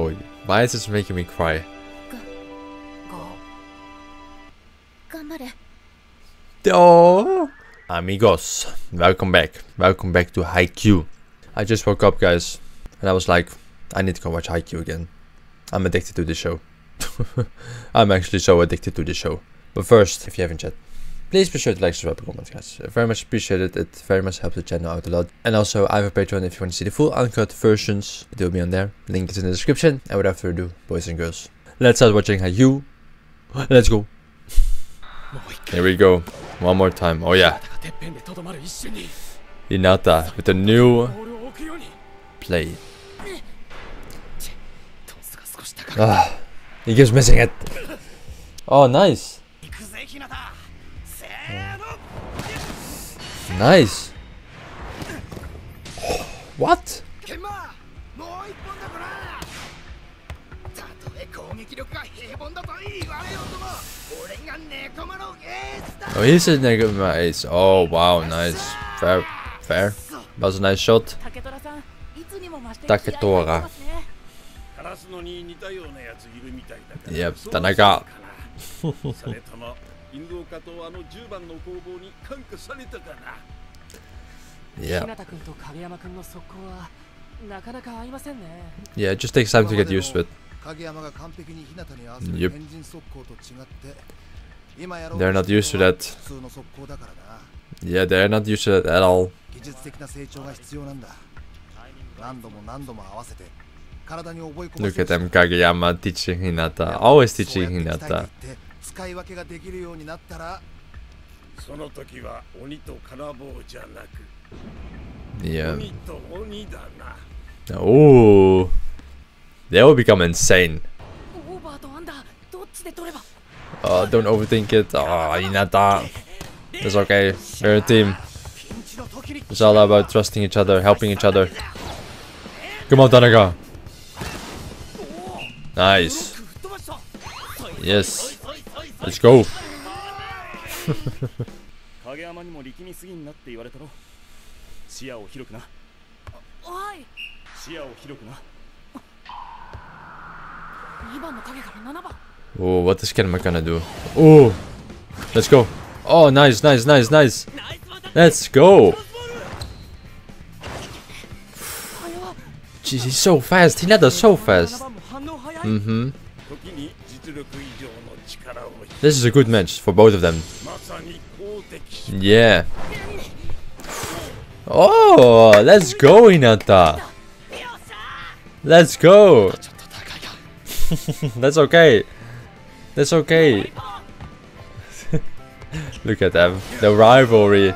for you. Why is this making me cry? Oh, amigos, welcome back. Welcome back to Haikyuu. I just woke up, guys, and I was like, I need to go watch Haikyuu again. I'm addicted to this show. I'm actually so addicted to this show. But first, if you haven't yet, please be sure to like, subscribe, and comment, guys. I very much appreciate it. It very much helps the channel out a lot. And also, I have a Patreon if you want to see the full uncut versions. It will be on there. Link is in the description. And without further ado, boys and girls, let's start watching Haikyuu. Let's go. Here we go. One more time. Oh yeah. Hinata with a new play. Ah, he keeps missing it. Oh, nice. Nice. What? Oh, he's a Nekoma ace. Oh, wow, nice. Fair, fair. That was a nice shot. Takatora. Yep, Tanaka. Yeah. Yeah, it just takes time to get used to it. Yep. They're not used to that. Yeah, they're not used to that at all. Look at them, Kageyama teaching Hinata. Always teaching Hinata. Yeah. Oh, they will become insane. Oh, don't overthink it. Oh, Hinata. It's okay. We're a team. It's all about trusting each other, helping each other. Come on, Tanaka. Nice. Yes. Let's go. Oh, what is Kenma gonna do? Oh, let's go. Oh, nice, nice, nice, nice. Let's go. Jeez, he's so fast. Hinata's so fast. Mm-hmm. This is a good match for both of them. Yeah. Oh, let's go, Hinata. Let's go. That's okay. That's okay. Look at them. The rivalry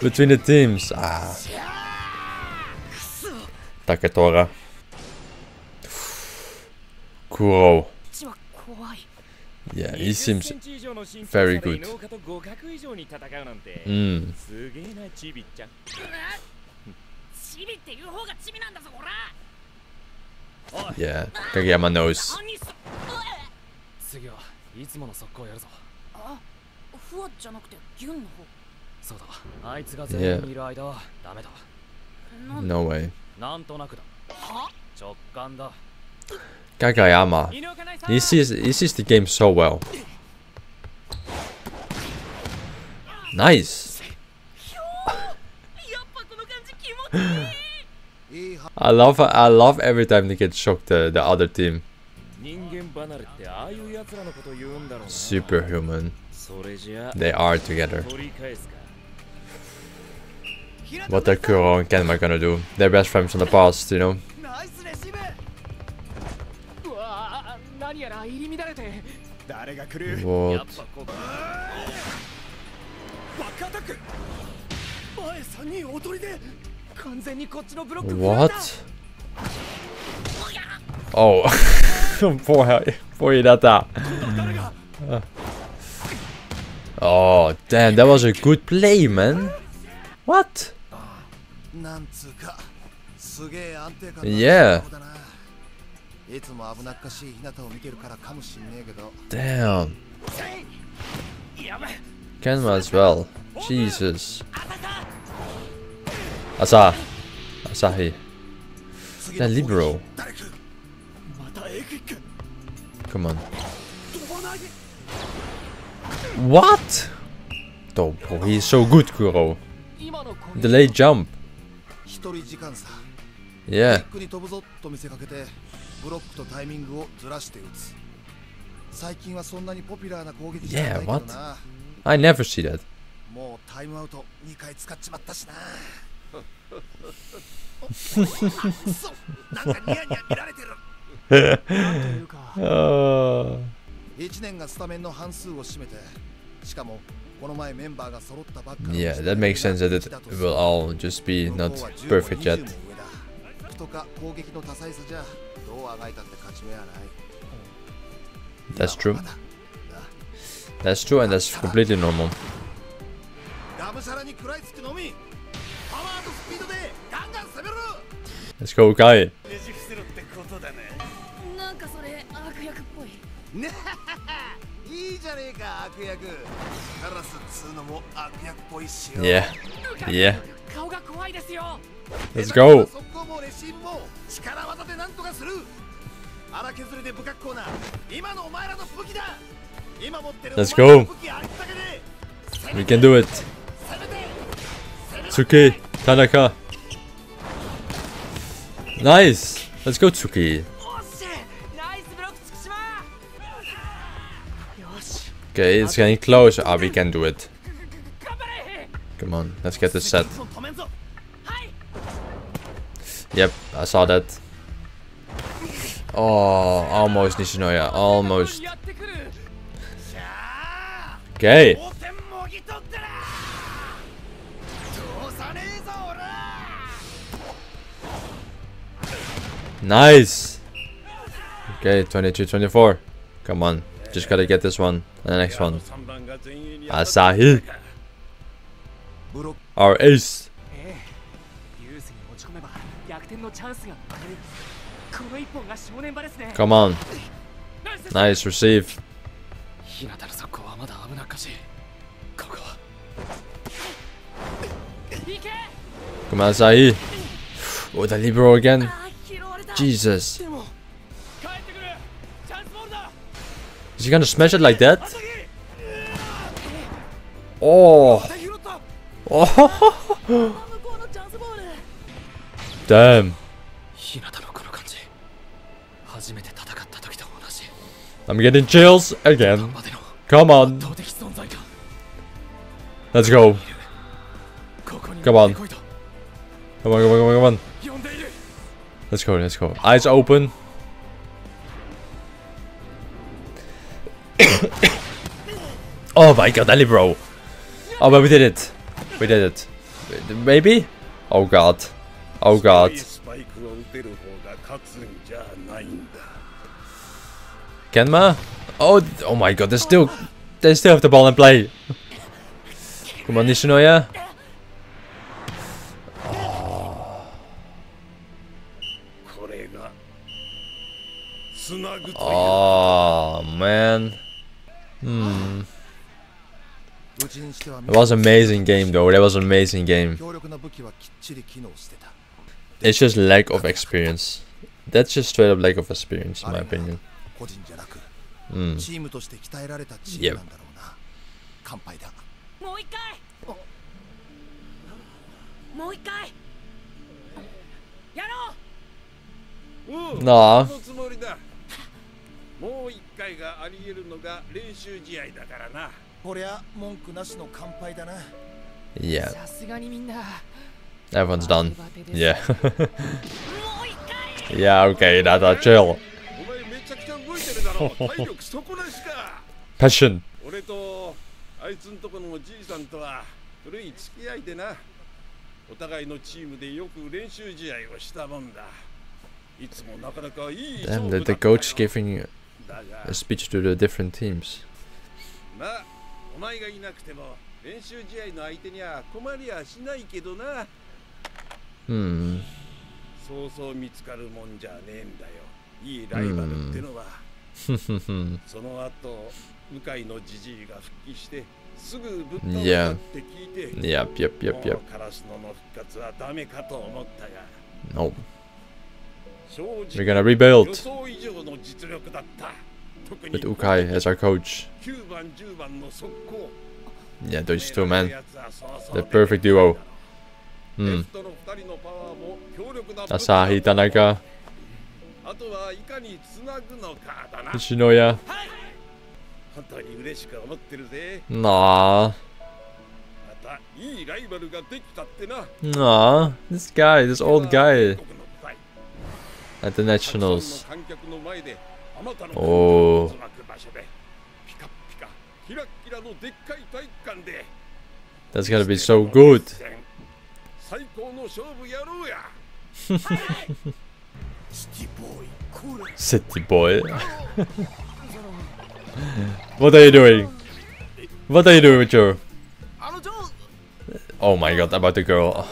between the teams. Ah. Takatora. Kuro. Yeah, he seems very good. Mm. Yeah, Kageyama knows. Yeah. No way. Kageyama. He sees the game so well. Nice. I love every time they get shocked the other team. Superhuman. They are together. What are Kuro and Kenma gonna do? They're best friends from the past, you know. What? What? Oh, poor Hinata. Oh, damn, that was a good play, man. What? Yeah. Damn. Kenma as well. Jesus. Asahi. That libero. Come on. What? Oh, bro, he is so good, Kuro. Delay jump. Yeah. Yeah, what? I never see that. Yeah, that makes sense that it will all just be not perfect yet. That's true. That's true, and that's completely normal. Let's go, Ukai. Yeah. Yeah. Let's go. Let's go. We can do it. Tsukki, Tanaka. Nice. Let's go, Tsukki. Okay, it's getting close. Ah, we can do it. Come on, let's get this set. Yep, I saw that. Oh, almost, Nishinoya, almost. Okay. Nice. Okay, 22-24. Come on, just gotta get this one and the next one. Asahi, our ace. Come on. Nice, receive. Come on, Asahi. Oh, the libero again. Jesus. Is he gonna smash it like that? Oh. Oh. Damn. I'm getting chills again. Come on. Let's go. Come on. Come on, come on, come on, come on. Let's go, let's go. Eyes open. Oh my god, Ali bro. Oh, but we did it. We did it. Maybe? Oh god. Oh god. Kenma? Oh, oh my god, they still have the ball in play. Come on, Nishinoya. Oh. Oh man. Hmm. It was an amazing game though, that was an amazing game. It's just lack of experience. That's just straight up lack of experience in my opinion. Mm. Yep. Nah. Yeah. Everyone's done. Yeah. Yeah, okay, Data, chill. Passion. Damn, the coach giving a speech to the different teams. Hmm. Hmm. Yeah. Yep. No. We're gonna rebuild. with Ukai as our coach. Yeah, those two, man. The perfect duo. Asahi, Tanaka, Nishinoya. Nah. Nah, this old guy at the Nationals. Oh. That's gonna be so good. City boy. What are you doing? What are you doing with your... Oh my god, about the girl.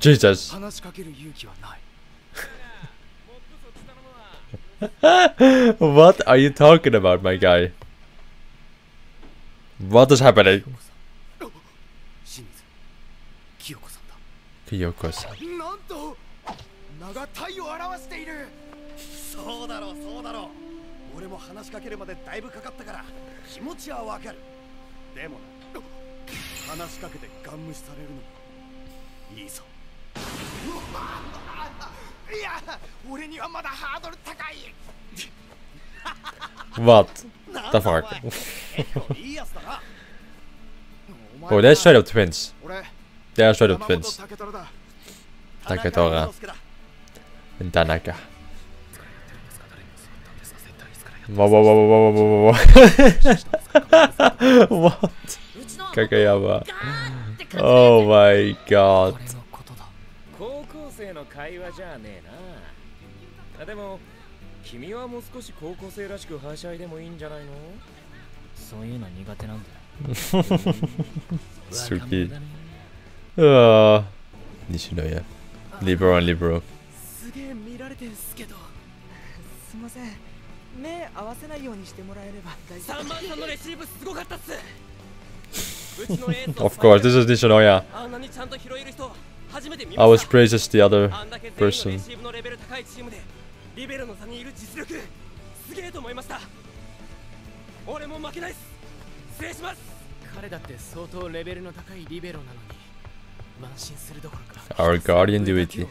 Jesus. What are you talking about, my guy? What is happening? Kiyoko-san. What the fuck? Oh, they're straight up twins. They are straight up twins. Takatora and Tanaka. Whoa, whoa, whoa, whoa, whoa, whoa, whoa. What? Kageyama. Oh my god. Tsukki. Nishinoya. Libero and Libero. Of course, this is Nishinoya. I was praised as the other person. Our guardian duty.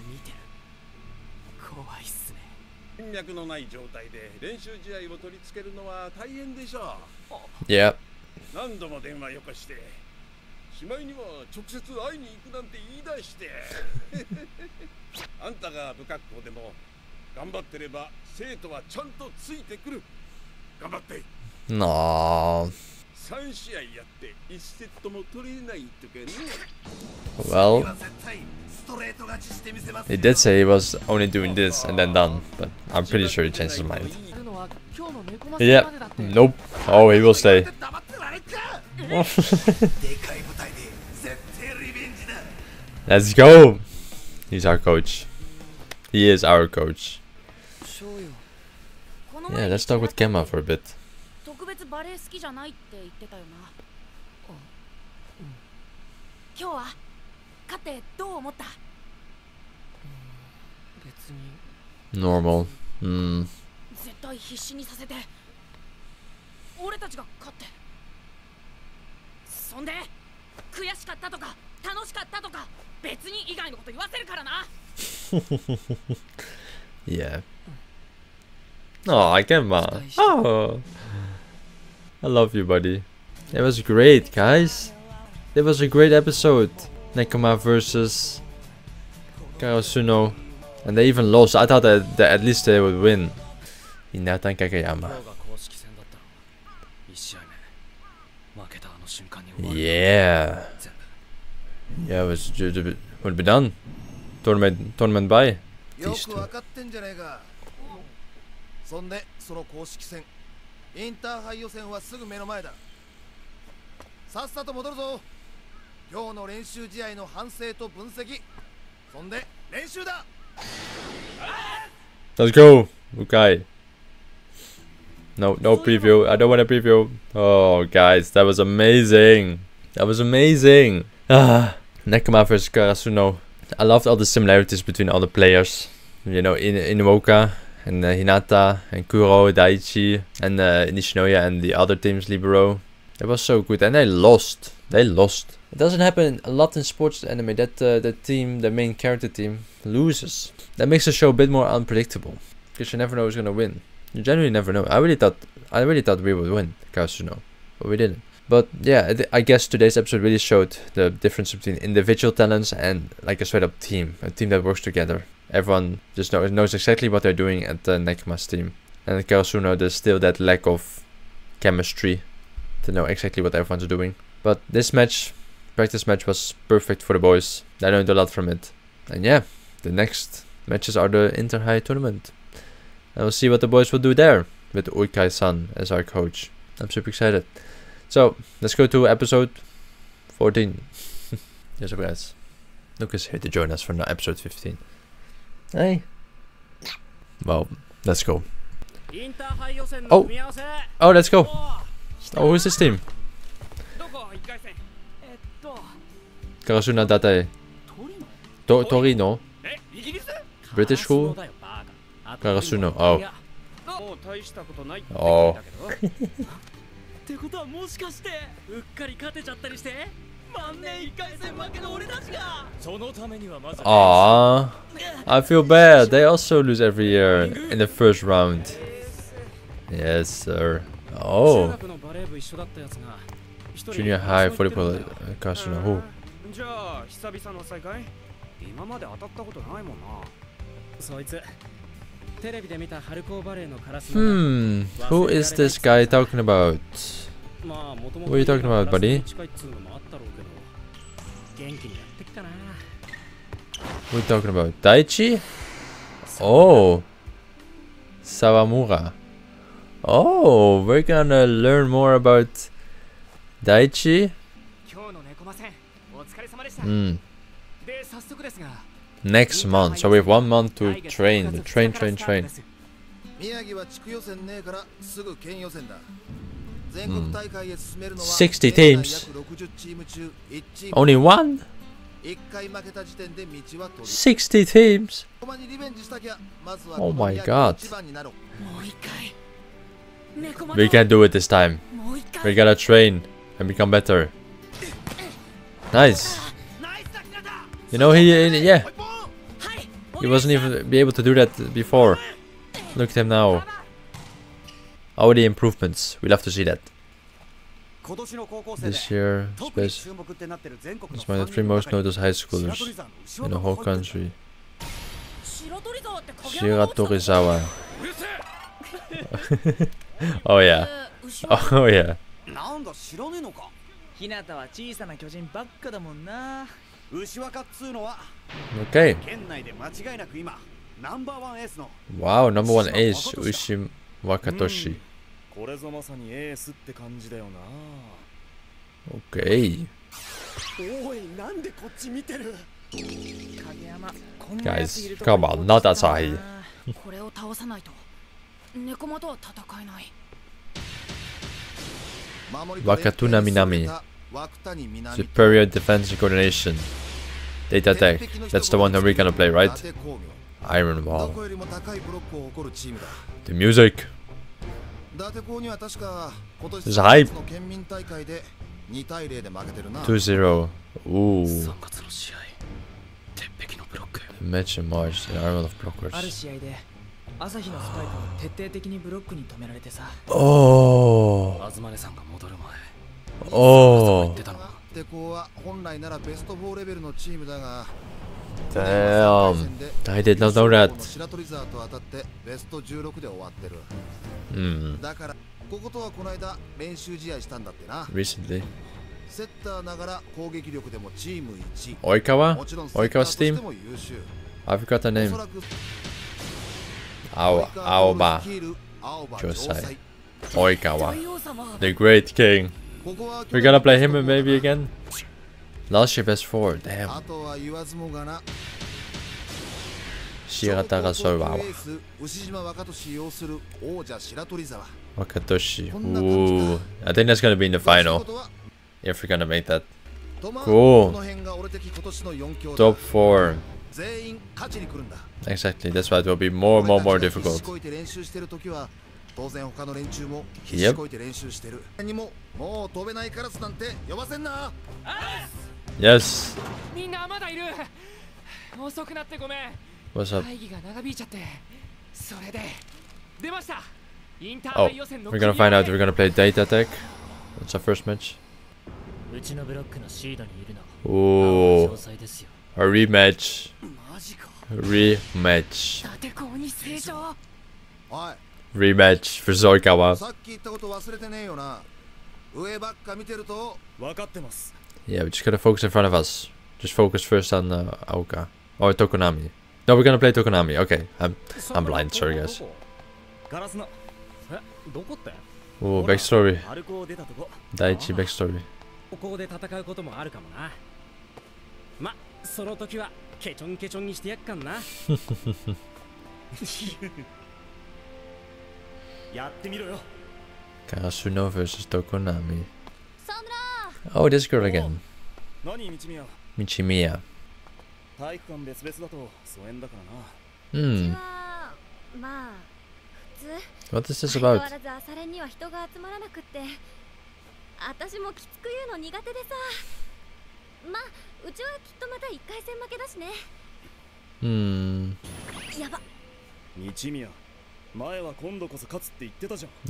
Yeah. No. Well, he did say he was only doing this and then done, but I'm pretty sure he changed his mind. Yeah, nope. Oh, he will stay. Let's go. He's our coach. He is our coach. Yeah, let's talk with Kenma for a bit. Normal. Yeah. No, I can't. Oh, I love you, buddy. It was great, guys. It was a great episode. Nekoma versus Karasuno, and they even lost. I thought that, at least they would win. Hinata and Kageyama. Yeah. Yeah, it was just a bit. Would be done. Tournament by. These two. Let's go, Ukai. No preview. I don't want a preview. Oh, guys, that was amazing. That was amazing. Nekoma vs. Karasuno. I loved all the similarities between all the players. You know, Inuoka and Hinata and Kuro, Daichi and Nishinoya and the other team's libero. It was so good, and they lost. They lost. It doesn't happen a lot in sports anime that the team, the main character team, loses. That makes the show a bit more unpredictable, because you never know who's gonna win. You genuinely never know. I really thought we would win, Karasuno, but we didn't. But yeah, I guess today's episode really showed the difference between individual talents and like a straight up team, a team that works together. Everyone just knows exactly what they're doing at the Nekma's team. And at Karasuno, there's still that lack of chemistry to know exactly what everyone's doing. But this match, practice match, was perfect for the boys. I learned a lot from it. And yeah, the next matches are the Inter-High Tournament. And we'll see what the boys will do there with Ukai-san as our coach. I'm super excited. So, let's go to episode 14. Yes, guys. Luke is here to join us for now, episode 15. Hey. Well, let's go. Oh, let's go. Oh, who's this team? Karasuno Datae. Torino? British school? Karasuno. Oh. Oh. Aww. I feel bad. They also lose every year in the first round. Yes, sir. Oh. Junior high volleyball Karasuno. Who? Who is this guy talking about? What are you talking about, buddy? Who are you talking about? Daichi? Oh. Sawamura. Oh, we're gonna learn more about Daichi. Next month, so we have 1 month to train. Hmm. 60 teams? Only one? 60 teams? Oh my god. We can do it this time. We gotta train and become better. Nice. You know, he wasn't even be able to do that before. Look at him now. All the improvements. We love to see that. This year, space is one of the 3 most noticed high schoolers in the whole country. Shiratorizawa. Oh yeah. Oh yeah. Okay. Wow, number 1 ace, Ushijima Wakatoshi. Okay. Guys, come on, not Asahi. Wakutani Minami. Superior defense and coordination. Data Tech. That's the one that we're gonna play, right? Iron Wall. The music. This is hype. 2-0. Ooh. The match in March. The Iron Wall of Blockers. Oh. Oh. Damn. I did not know that. Recently. Oikawa's team? I forgot the name. Aoba Josai Oikawa, the great king. We're gonna play him maybe again. Last year best 4, damn. Shiratorizawa. Wakatoshi. Ooh. I think that's going to be in the final. If we're going to make that. Cool. Top 4. Exactly. That's why it will be more and more difficult. Yep. Yes. What's up? Oh, we're gonna find out. We're gonna play Data Tech. That's our first match. Ooh, a rematch. Rematch. Rematch for Oikawa. Yeah, we just gotta focus in front of us. Just focus first on Aoka. Or Tokonami. No, we're gonna play Tokonami. Okay, I'm blind. Sorry, guys. Oh, backstory. Daichi backstory. Karasuno versus Tokonami. Oh, this girl again. Michimiya. Hmm. What is this about? Hmm.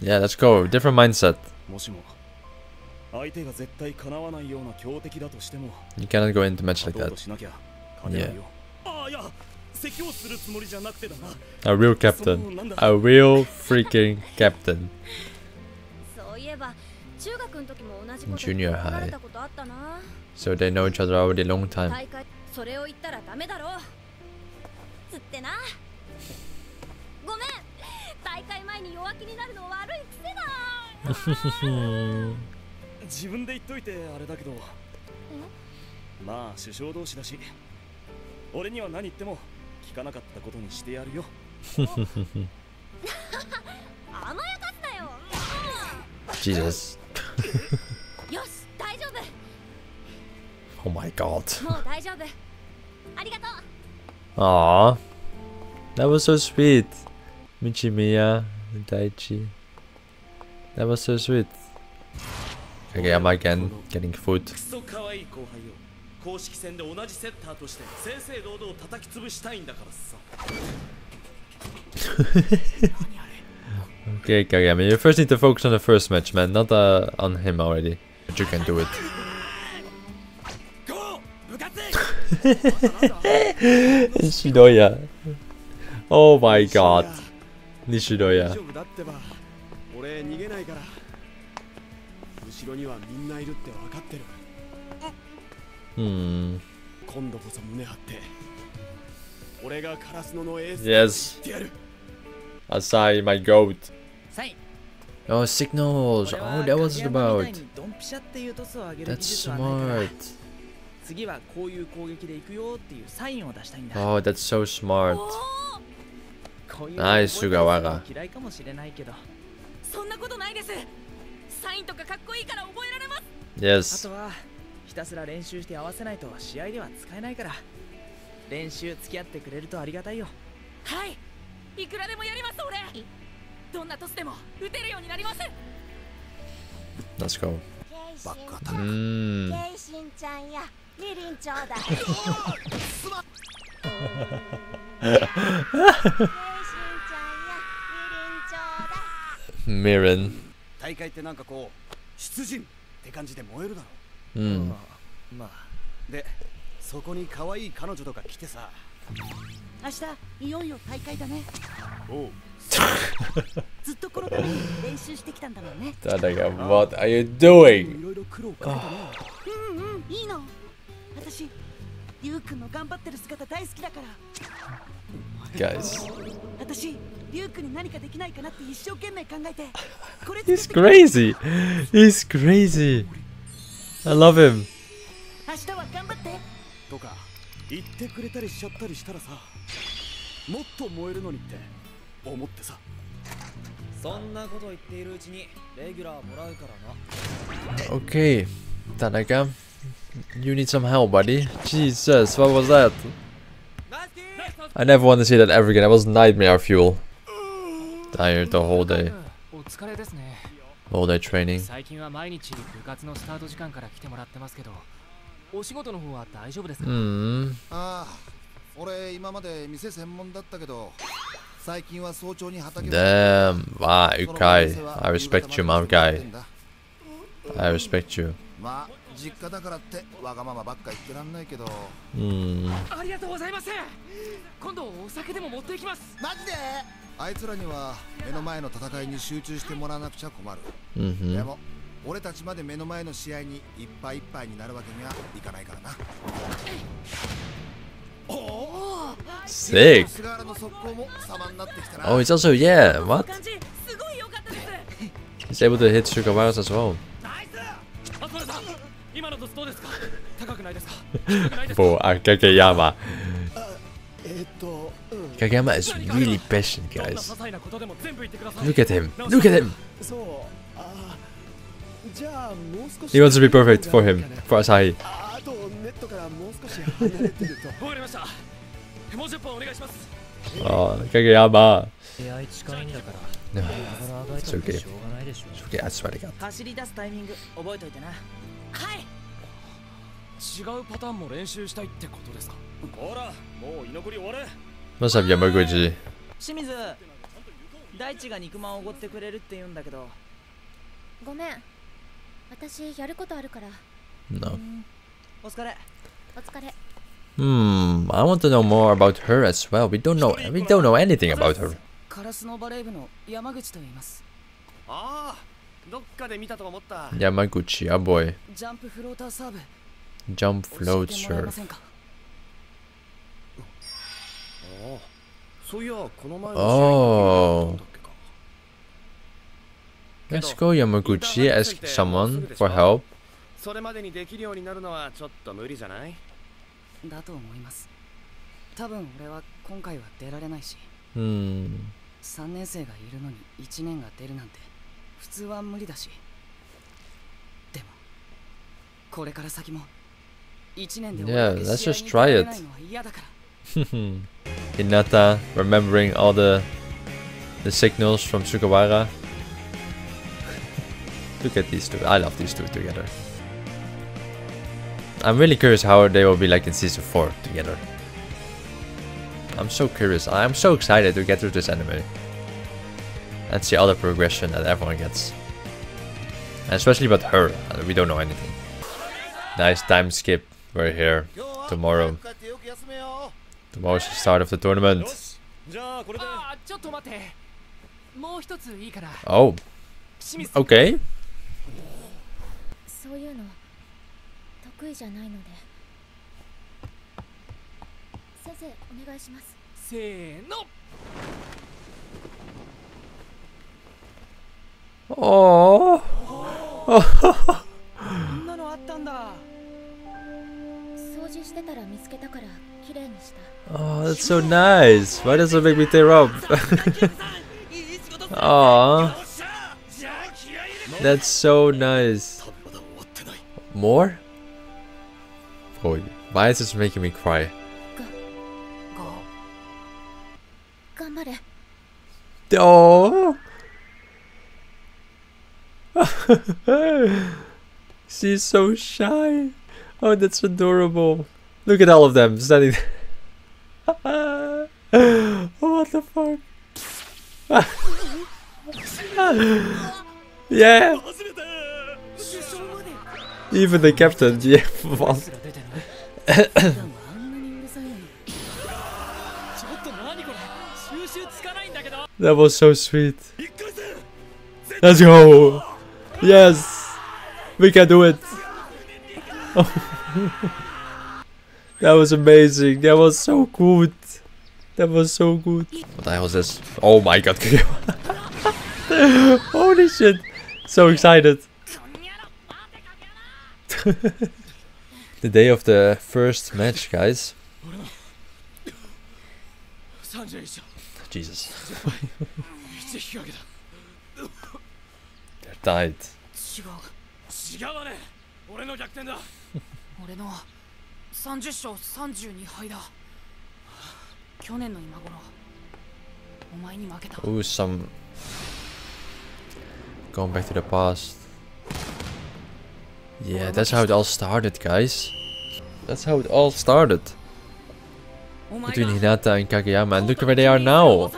Yeah, let's go. Different mindset. You cannot go into match like that. Yeah. A real captain. A real freaking captain. Junior high. So they know each other already a long time. Jesus. Oh my god. Aww. That was so sweet. Michimiya, Daichi. That was so sweet. Kageyama again, getting food. Okay, Kageyama, you first need to focus on the first match, man, not on him already. But you can do it. Nishinoya. Oh my god. Nishinoya. Hmm. Yes. Asahi, my goat. Oh, signals. Oh, that was about. That's smart. Oh, that's so smart. Nice, Sugawara. Yes. Let's go. Mm. Mirin. Mm. Tanaka, what are you doing? Oh. Guys, he's crazy. He's crazy. I love him. もっと燃えるのにって思ってさ。そんなこと言っているうちにレギュラーもらうからな。Okay, Tanaka, you need some help, buddy. Jesus, what was that? I never want to see that ever again. That was nightmare fuel. Tired the whole day. All day training. Damn, wow, Ukai. I respect you, man, Ukai. I respect you. Sick. Oh, he's also, yeah, what? He's able to hit Sugawara as well. Bro, Kageyama. Kageyama is really patient, guys. Look at him. Look at him. He wants to be perfect for him, for Asahi. Oh, Kageyama. No, it's okay. It's okay, I swear to God. Must have Yamaguchi. No. I want to know more about her as well. We don't know anything about her. Yamaguchi, oh boy. Jump float serve. Oh. Let's go, Yamaguchi. Ask someone for help. Yeah, let's just try it. Hinata remembering all the signals from Sugawara. Look at these two. I love these two together. I'm really curious how they will be like in season 4 together. I'm so curious. I'm so excited to get through this anime. That's the other progression that everyone gets. And especially about her. We don't know anything. Nice time skip. We're here. Tomorrow. Tomorrow's the start of the tournament. Oh. Okay. Oh. Oh, that's so nice. Why does it make me tear up? Oh. That's so nice. More? Oh, why is this making me cry? Oh. She's so shy. Oh, that's adorable. Look at all of them standing there. Oh, what the fuck? Yeah. Even the captain, yeah. That was so sweet. Let's go. Yes. We can do it. That was amazing. That was so good. That was so good. What the hell is this? Oh my god. Holy shit. So excited. The day of the first match, guys. Jesus. They're tied. Ooh, some going back to the past. Yeah, that's how it all started, guys. That's how it all started. Between Hinata and Kageyama, and look where they are now.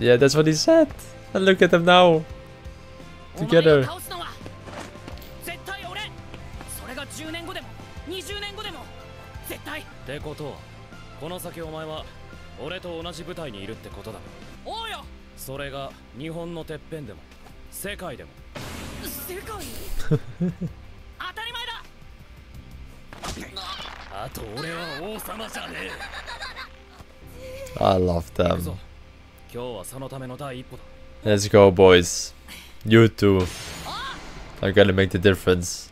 Yeah, that's what he said. And look at them now. Together. I love them. Let's go, boys. You two are gonna make the difference.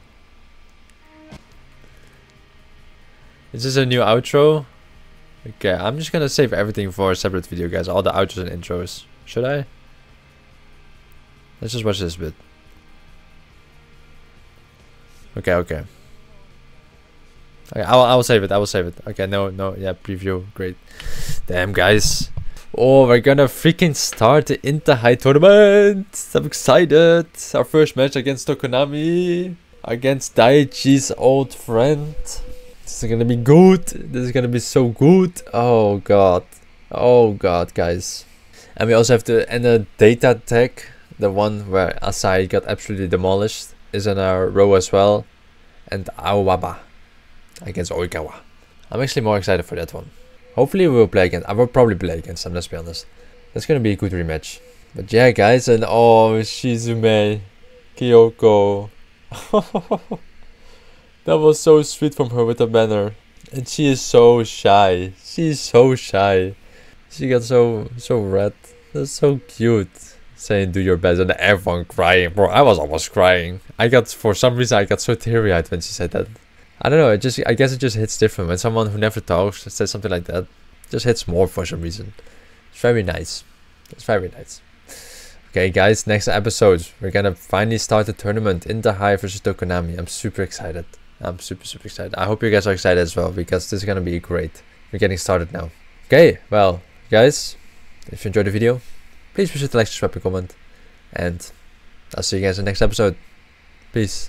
Is this a new outro? Okay, I'm just gonna save everything for a separate video, guys. All the outros and intros. Should I? Let's just watch this bit. Okay, I'll save it. Okay, no, yeah, preview, great. Damn, guys. Oh, we're gonna freaking start the Inter-High tournament. I'm excited. Our first match against Tokonami, against Daichi's old friend. This is gonna be good. This is gonna be so good. Oh god. Oh god, guys. And we also have to end the Data Tech, the one where Asahi got absolutely demolished, is in our row as well. And Aowaba against Oikawa. I'm actually more excited for that one. Hopefully we will play against. I will probably play against them, let's be honest. That's gonna be a good rematch. But yeah, guys, and oh, Shizume, Kiyoko. That was so sweet from her with the banner. And she is so shy. She is so shy. She got so red. That's so cute. Saying do your best and everyone crying. Bro, I was almost crying. For some reason, I got so teary-eyed when she said that. I don't know, I guess it just hits different when someone who never talks says something like that. It just hits more for some reason. It's very nice. It's very nice. Okay, guys, next episode we're gonna finally start the tournament in the High versus Tokonami. I'm super excited. I'm super excited. I hope you guys are excited as well, because this is gonna be great. We're getting started now. Okay, well, guys, if you enjoyed the video, please be sure to like, subscribe, and comment. And I'll see you guys in the next episode. Peace.